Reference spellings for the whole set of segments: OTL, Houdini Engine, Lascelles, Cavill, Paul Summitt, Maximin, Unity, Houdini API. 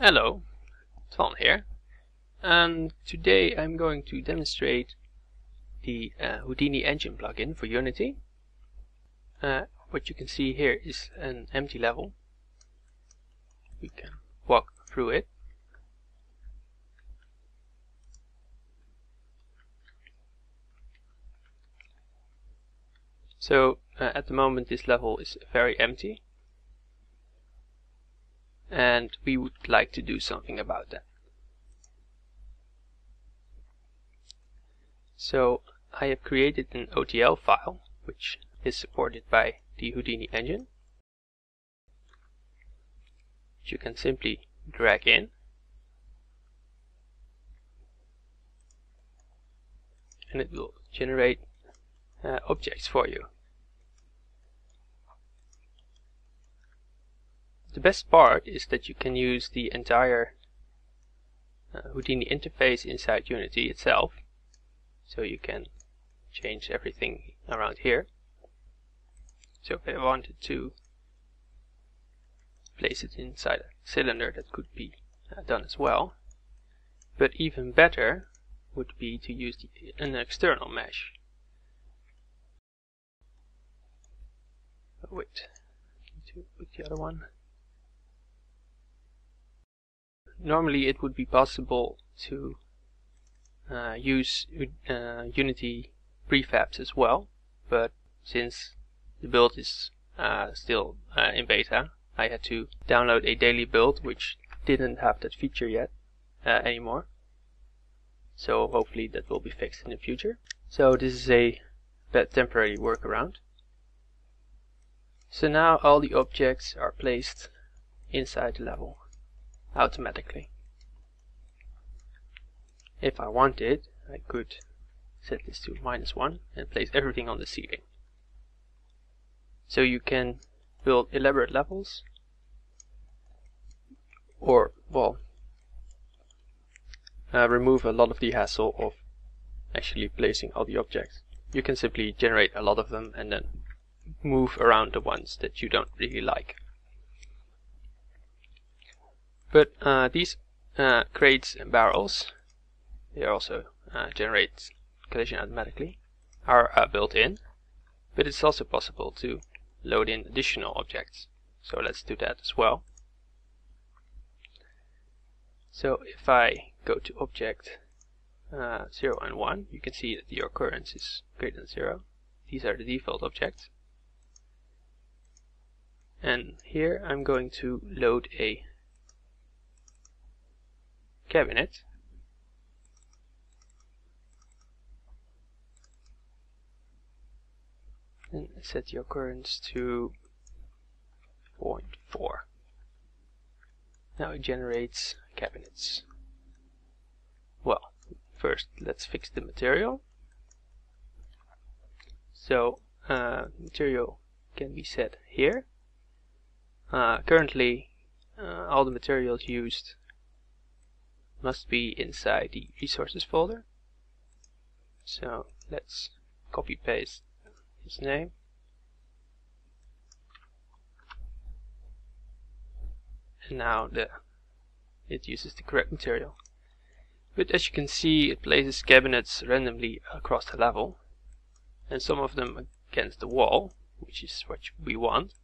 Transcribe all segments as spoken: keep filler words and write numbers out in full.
Hello, Twan here, and today I'm going to demonstrate the uh, Houdini Engine plugin for Unity. Uh, what you can see here is an empty level. We can walk through it. So uh, at the moment this level is very empty, and we would like to do something about that. So I have created an O T L file which is supported by the Houdini engine, which you can simply drag in, and it will generate uh, objects for you. The best part is that you can use the entire uh, Houdini interface inside Unity itself, so you can change everything around here. So if I wanted to place it inside a cylinder, that could be uh, done as well, but even better would be to use the, an external mesh. Oh, wait, to put the other one. Normally it would be possible to uh, use uh, Unity prefabs as well, but since the build is uh, still uh, in beta, I had to download a daily build which didn't have that feature yet uh, anymore. So hopefully that will be fixed in the future. So this is a temporary workaround. So now all the objects are placed inside the level automatically. If I wanted, I could set this to minus one and place everything on the ceiling. So you can build elaborate levels, or well, uh, remove a lot of the hassle of actually placing all the objects. You can simply generate a lot of them and then move around the ones that you don't really like. But uh, these uh, crates and barrels, they also uh, generate collision automatically, are uh, built in, but it's also possible to load in additional objects. So let's do that as well. So if I go to object uh, zero and one, you can see that the occurrence is greater than zero. These are the default objects. And here I'm going to load a cabinet, and set the occurrence to zero point four. Now it generates cabinets. Well, first let's fix the material. So uh, material can be set here. Uh, currently uh, all the materials used must be inside the resources folder. So let's copy paste his name. And now the it uses the correct material. But as you can see, it places cabinets randomly across the level, and some of them against the wall, which is what we want.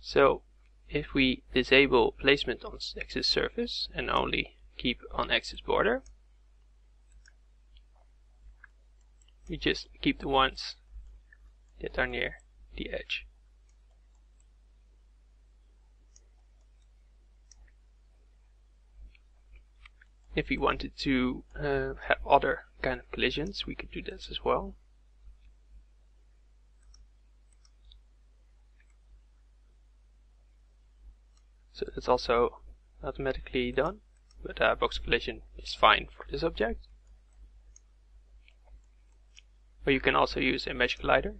So if we disable placement on axis surface and only keep on axis border, we just keep the ones that are near the edge. If we wanted to uh, have other kind of collisions, we could do this as well. So that's also automatically done, but uh, box collision is fine for this object. But you can also use a mesh collider,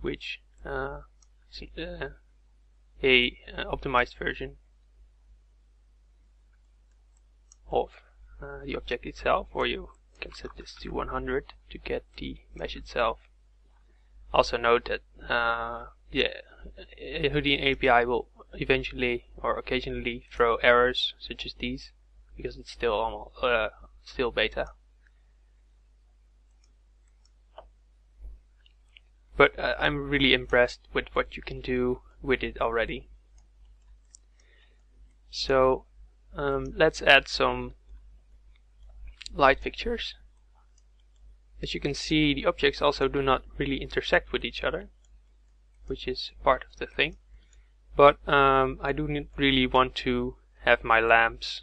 which uh, is uh, a uh, optimized version of uh, the object itself, or you can set this to one hundred to get the mesh itself. Also note that uh, yeah, Houdini A P I will eventually or occasionally throw errors such as these, because it's still almost, uh, still beta. But uh, I'm really impressed with what you can do with it already. So um, let's add some light fixtures. As you can see, the objects also do not really intersect with each other, which is part of the thing. But um, I do not really want to have my lamps,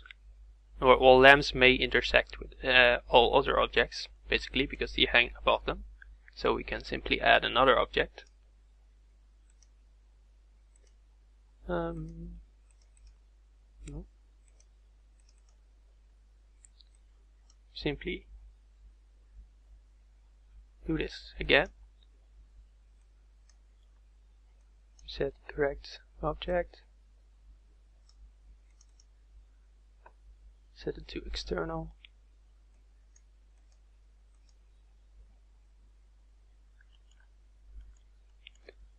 or well, lamps may intersect with uh, all other objects, basically, because they hang above them. So we can simply add another object. Um, no. Simply do this again. Set correct object. Set it to external.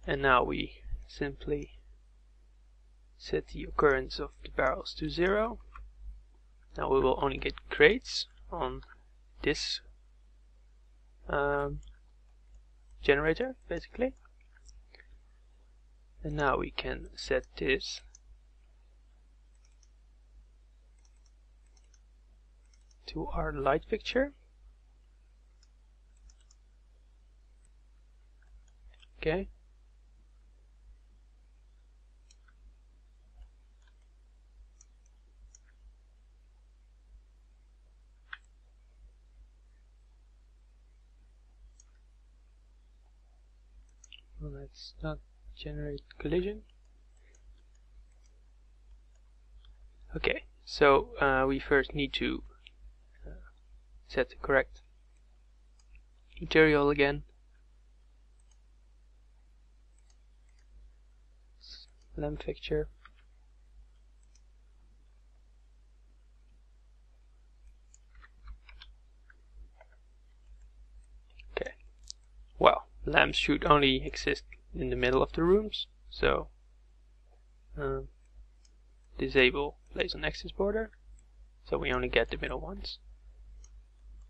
And now we simply set the occurrence of the barrels to zero. Now we will only get crates on this um, generator, basically. And now we can set this to our light fixture. Okay. Let's not generate collision. Okay, so uh, we first need to uh, set the correct material again. Lamp fixture. Okay, well, lamps should only exist in the middle of the rooms, so uh, disable place on axis border, so we only get the middle ones.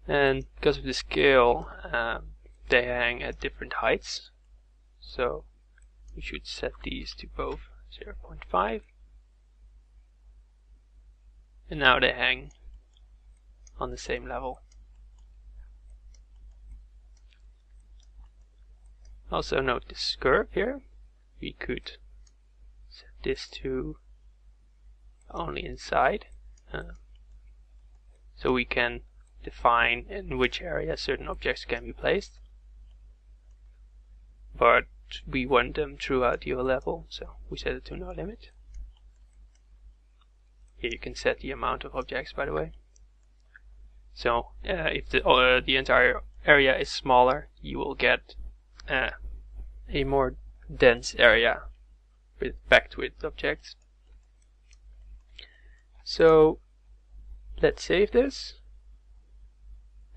And because of the scale, um, they hang at different heights, so we should set these to both zero point five, and now they hang on the same level. Also note this curve here, we could set this to only inside, uh, so we can define in which area certain objects can be placed, but we want them throughout the whole level, so we set it to no limit. Here you can set the amount of objects, by the way. So uh, if the, uh, the entire area is smaller, you will get Uh, a more dense area with, packed with objects. So let's save this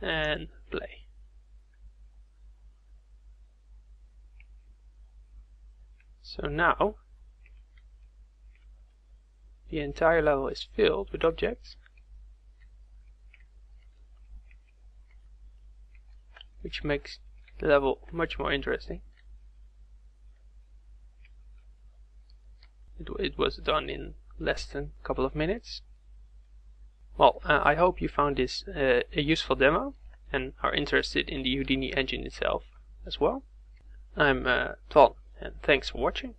and play. So now the entire level is filled with objects, which makes the level much more interesting. It, it was done in less than a couple of minutes. Well, uh, I hope you found this uh, a useful demo and are interested in the Houdini engine itself as well. I'm uh, Tom, and thanks for watching.